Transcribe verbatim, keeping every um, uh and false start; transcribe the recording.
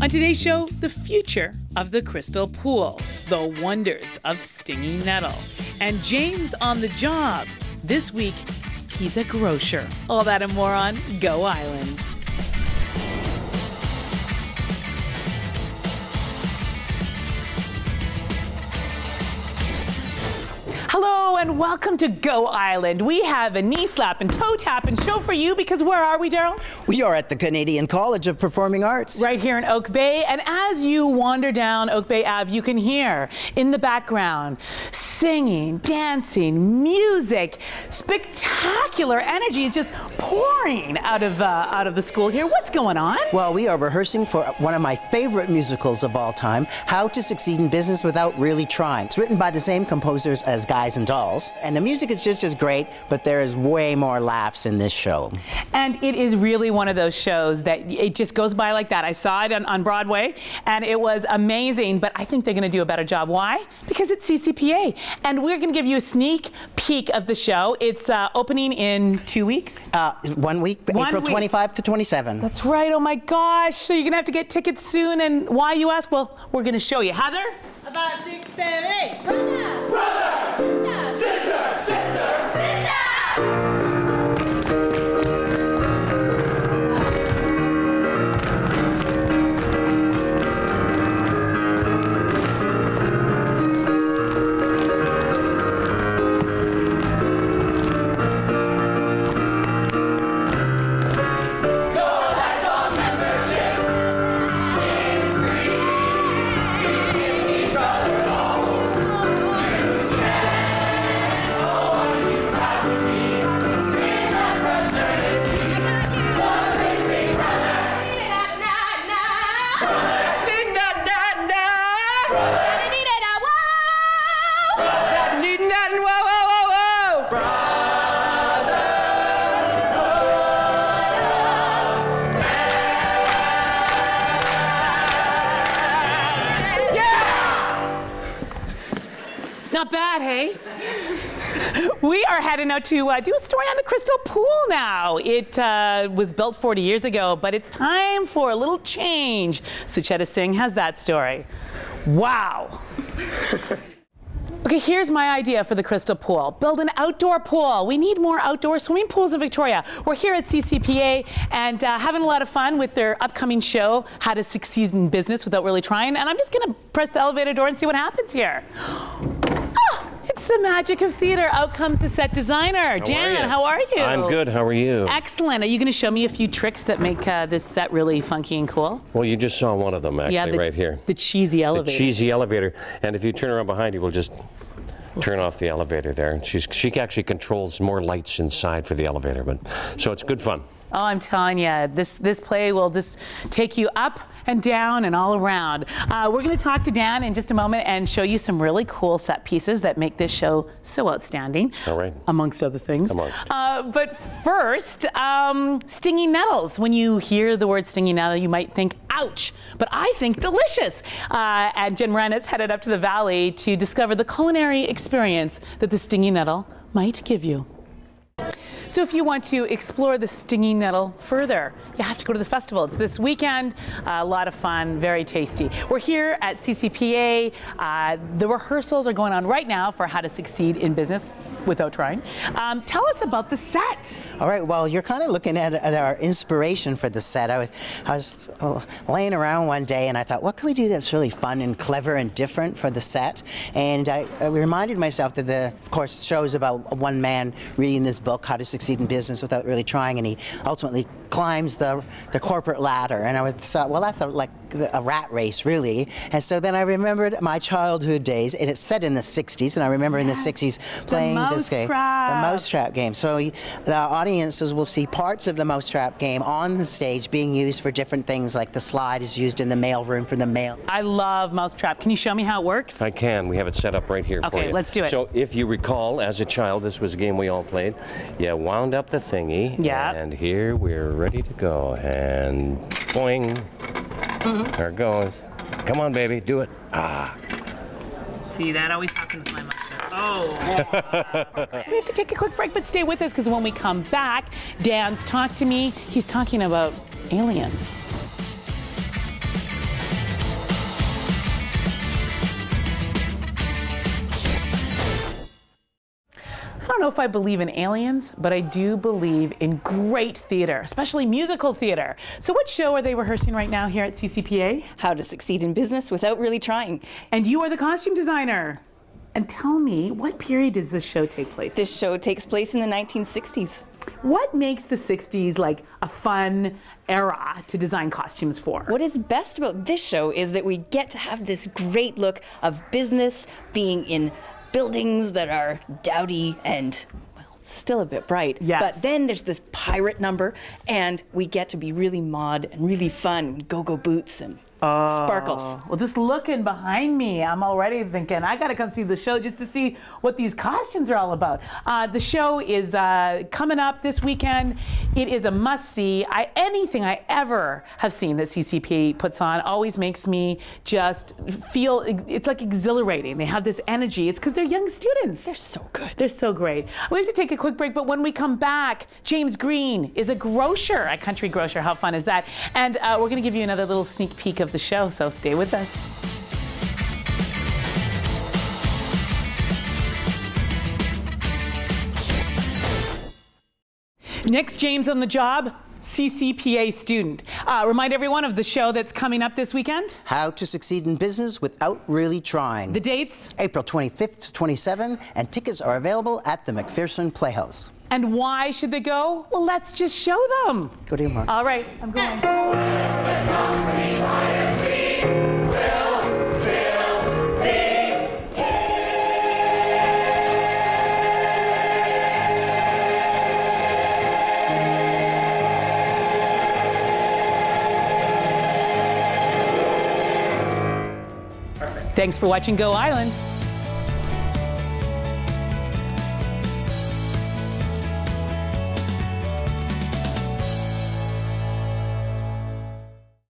On today's show, the future of the Crystal Pool, the wonders of stinging nettle, and James on the job. This week, he's a grocer. All that and more on Go! Island. Hello and welcome to Go! Island. We have a knee slap and toe tap and show for you because where are we, Daryl? We are at the Canadian College of Performing Arts. Right here in Oak Bay. And as you wander down Oak Bay Avenue, you can hear in the background singing, dancing, music, spectacular energy is just pouring out of, uh, out of the school here. What's going on? Well, we are rehearsing for one of my favorite musicals of all time, How to Succeed in Business Without Really Trying. It's written by the same composers as Guys and Dolls, and the music is just as great, but there is way more laughs in this show. And it is really one of those shows that it just goes by like that. I saw it on, on Broadway, and it was amazing, but I think they're going to do a better job. Why? Because it's C C P A, and we're going to give you a sneak peek of the show. It's uh, opening in two weeks? Uh, one week, one April week. twenty-fifth to twenty-seventh. That's right. Oh, my gosh. So you're going to have to get tickets soon, and why, you ask? Well, we're going to show you. Heather? About six, seven, eight. Brother! Brother! Sister! Sister! Sister! Not bad, hey? We are heading out to uh, do a story on the Crystal Pool now. It uh, was built forty years ago, but it's time for a little change. Sucheta Singh has that story. Wow. Okay, here's my idea for the Crystal Pool. Build an outdoor pool. We need more outdoor swimming pools in Victoria. We're here at C C P A and uh, having a lot of fun with their upcoming show, How to Succeed in Business Without Really Trying, and I'm just gonna press the elevator door and see what happens here. It's the magic of theater. Out comes the set designer. Dan, how are you? I'm good. How are you? Excellent. Are you going to show me a few tricks that make uh, this set really funky and cool? Well, you just saw one of them, actually, yeah, the, right here. The cheesy elevator. The cheesy elevator. And if you turn around behind you, we'll just turn off the elevator there. She's, she actually controls more lights inside for the elevator, but so it's good fun. Oh, I'm telling you, this, this play will just take you up and down and all around. Uh, we're going to talk to Dan in just a moment and show you some really cool set pieces that make this show so outstanding. All right. Amongst other things. Amongst. Uh, but first, um, stinging nettles. When you hear the word stinging nettle, you might think, ouch, but I think delicious. Uh, and Jen Maranis headed up to the valley to discover the culinary experience that the stinging nettle might give you. So if you want to explore the stinging nettle further, you have to go to the festival. It's this weekend, a lot of fun, very tasty. We're here at C C P A. Uh, the rehearsals are going on right now for How to Succeed in Business Without Trying. Um, tell us about the set. All right, well, you're kind of looking at, at our inspiration for the set. I was, I was uh, laying around one day and I thought, what can we do that's really fun and clever and different for the set? And I, I reminded myself that the, of course, the show's about one man reading this book, How to Succeed Succeed in Business Without Really Trying, and he ultimately climbs the, the corporate ladder. And I was thought, well, that's a, like a rat race, really. And so then I remembered my childhood days, and it's set in the sixties, and I remember yes, in the sixties playing the this game, trap. the mousetrap game. So you, the audiences will see parts of the mousetrap game on the stage being used for different things, like the slide is used in the mail room for the mail. I love mousetrap. Can you show me how it works? I can. We have it set up right here okay, for you. Okay, let's do it. So if you recall, as a child, this was a game we all played. Yeah. Wound up the thingy, yeah, and here we're ready to go, and boing, mm-hmm. there it goes. Come on, baby, do it. Ah. See, that always happens to my mother. Oh. Okay. We have to take a quick break, but stay with us, because when we come back, Dan's Talk to Me. He's talking about aliens. don't know if I believe in aliens, but I do believe in great theater, especially musical theater. So what show are they rehearsing right now here at C C P A? How to Succeed in Business Without Really Trying. And you are the costume designer. And tell me, what period does this show take place? This show takes place in the nineteen sixties. What makes the sixties like a fun era to design costumes for? What is best about this show is that we get to have this great look of business being in buildings that are dowdy and, well, still a bit bright. Yes. But then there's this pirate number, and we get to be really mod and really fun with go-go boots and oh, sparkles. Well, just looking behind me, I'm already thinking, I gotta come see the show just to see what these costumes are all about. Uh, the show is uh, coming up this weekend. It is a must-see. I, anything I ever have seen that C C P A puts on always makes me just feel, it's like exhilarating. They have this energy. It's because they're young students. They're so good. They're so great. We have to take a quick break, but when we come back, James Green is a grocer, a country grocer. How fun is that? And uh, we're gonna give you another little sneak peek of the show, so stay with us. Next, James on the job, C C P A student. Uh, remind everyone of the show that's coming up this weekend. How to Succeed in Business Without Really Trying. The dates? April twenty-fifth to twenty-seventh, and tickets are available at the McPherson Playhouse. And why should they go? Well, let's just show them. Go to your mark. All right, I'm going. Thanks for watching Go Island.